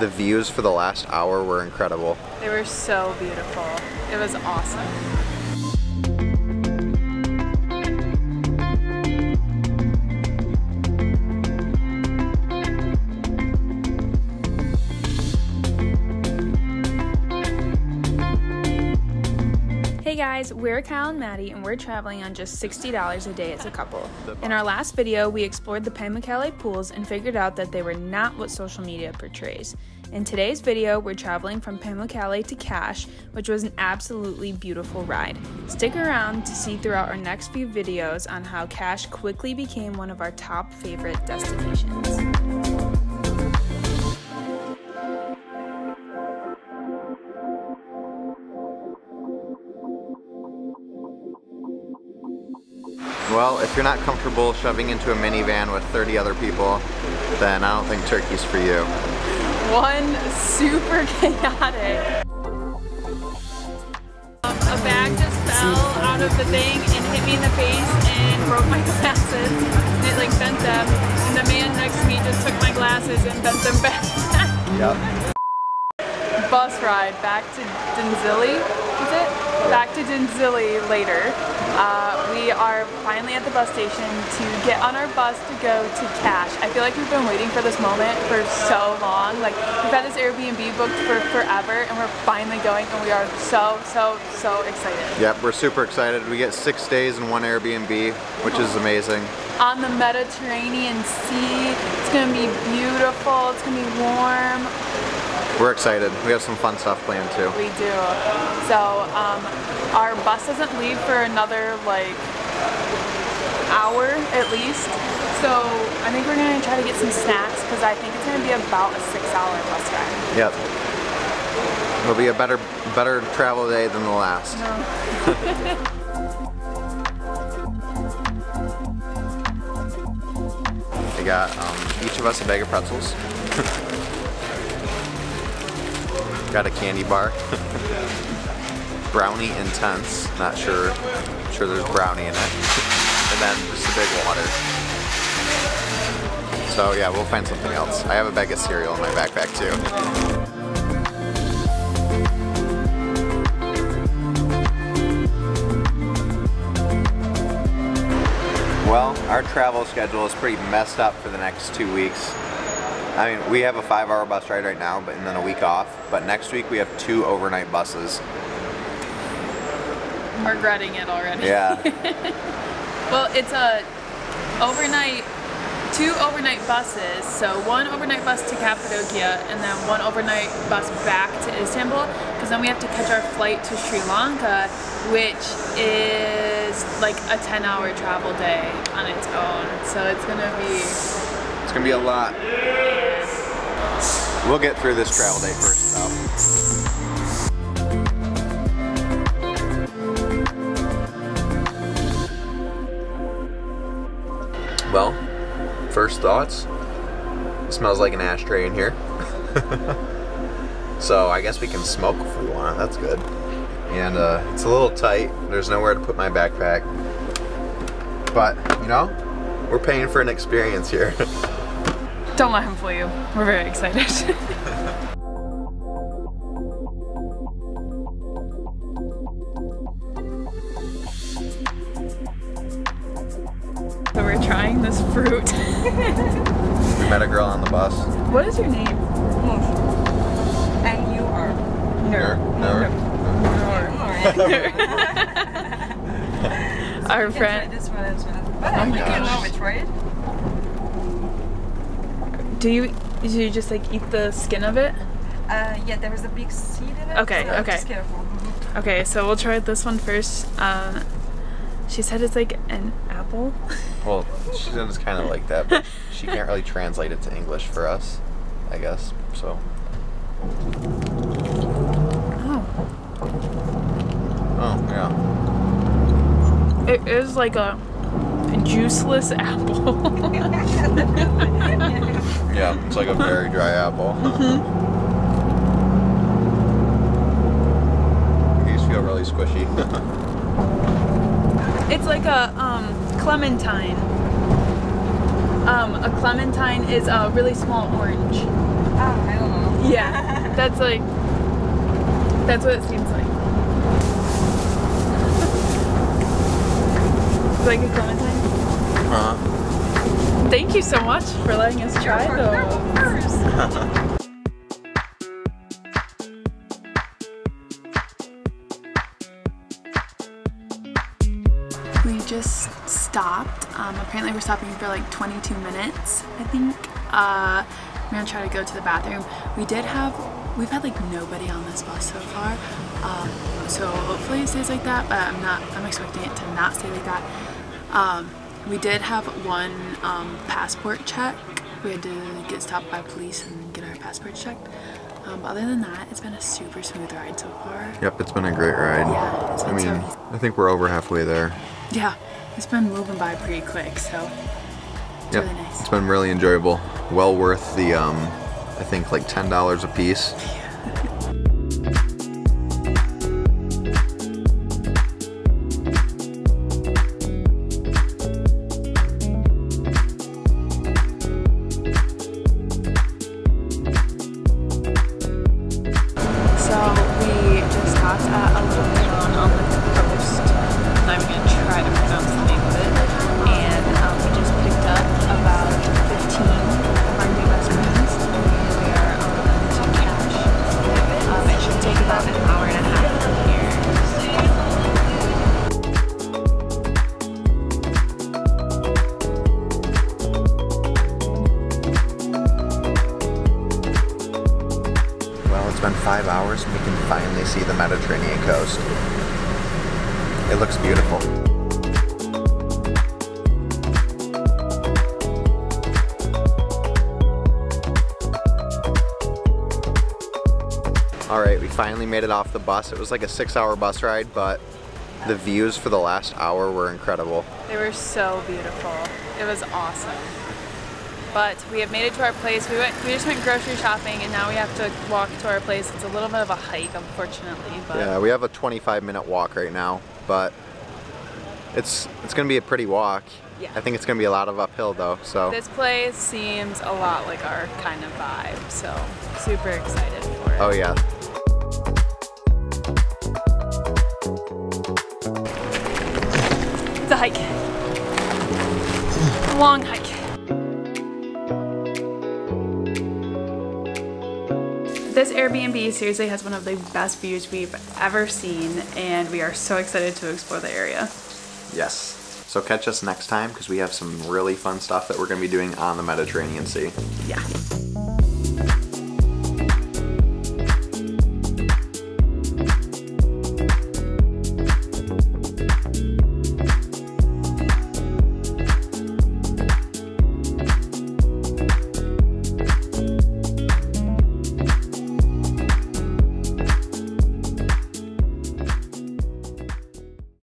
The views for the last hour were incredible. They were so beautiful. It was awesome. Hey guys, we're Kyle and Maddie, and we're traveling on just $60 a day as a couple. In our last video, we explored the Pamukkale pools and figured out that they were not what social media portrays. In today's video, we're traveling from Pamukkale to Kas, which was an absolutely beautiful ride. Stick around to see throughout our next few videos on how Kas quickly became one of our top favorite destinations. Well, if you're not comfortable shoving into a minivan with 30 other people, then I don't think Turkey's for you. One super chaotic. A bag just fell out of the thing and hit me in the face and broke my glasses. And it like bent them. And the man next to me just took my glasses and bent them back. Yep. Bus ride back to Denizli, is it? Back to Denizli later. We are finally at the bus station to get on our bus to go to Kas. I feel like we've been waiting for this moment for so long. Like, we've had this Airbnb booked for forever, and we're finally going, and we are so excited. Yep, we're super excited. We get 6 days in one Airbnb, which is amazing. On the Mediterranean Sea. It's gonna be beautiful. It's gonna be warm. We're excited. We have some fun stuff planned too. We do. So our bus doesn't leave for another like hour at least. So I think we're gonna try to get some snacks because I think it's gonna be about a 6-hour bus ride. Yep. It'll be a better travel day than the last. No. We got each of us a bag of pretzels. Got a candy bar. Brownie intense. Not sure. I'm sure there's brownie in it. And then just a big water. So yeah, we'll find something else. I have a bag of cereal in my backpack too. Well, our travel schedule is pretty messed up for the next 2 weeks. I mean, we have a 5-hour bus ride right now, but and then a week off. But next week we have 2 overnight buses. We're regretting it already. Yeah. Well, it's a overnight, 2 overnight buses. So 1 overnight bus to Cappadocia, and then 1 overnight bus back to Istanbul. Because then we have to catch our flight to Sri Lanka, which is like a 10-hour travel day on its own. So it's gonna be. It's gonna be a lot. We'll get through this travel day first though. Well, first thoughts. It smells like an ashtray in here. So I guess we can smoke if we want, that's good. And it's a little tight. There's nowhere to put my backpack. But, you know, we're paying for an experience here. Don't let him fool you. We're very excited. So we're trying this fruit. We met a girl on the bus. What is your name? And you are? Nur. Our friend. Oh my gosh. Right? Do you just like eat the skin of it? Yeah, there was a big seed in it. Okay, so okay. Okay, so we'll try this one first. She said it's like an apple. Well, she said it's kind of like that, but she can't really translate it to English for us, I guess. So. Oh. Oh yeah. It is like a. Juiceless apple. Yeah, it's like a very dry apple. These feel really squishy. It's like a clementine. A clementine is a really small orange. Oh, I don't know. Yeah, that's what it seems like. Like a Clementine? Uh-huh. Thank you so much for letting us try those. Just stopped. Apparently we're stopping for like 22 minutes, I think. I'm gonna try to go to the bathroom. We've had like nobody on this bus so far. So hopefully it stays like that, but I'm expecting it to not stay like that. We did have one passport check. We had to get stopped by police and get our passports checked. But other than that, it's been a super smooth ride so far. Yep, it's been a great ride. Yeah, I mean, I think we're over halfway there. Yeah, it's been moving by pretty quick, so it's really nice. It's been really enjoyable. Well worth the, I think, like $10 a piece. Yeah. It's been 5 hours and we can finally see the Mediterranean coast. It looks beautiful. Alright, we finally made it off the bus. It was like a 6-hour bus ride, but the views for the last hour were incredible. They were so beautiful. It was awesome. But we have made it to our place. We just went grocery shopping and now we have to walk to our place. It's a little bit of a hike, unfortunately. But yeah, we have a 25-minute walk right now, but it's gonna be a pretty walk. Yeah. I think it's gonna be a lot of uphill though, so. This place seems a lot like our kind of vibe, so super excited for it. Oh yeah. It's a hike. It's a long hike. This Airbnb seriously has one of the best views we've ever seen, and we are so excited to explore the area. Yes. So catch us next time because we have some really fun stuff that we're going to be doing on the Mediterranean Sea. Yeah.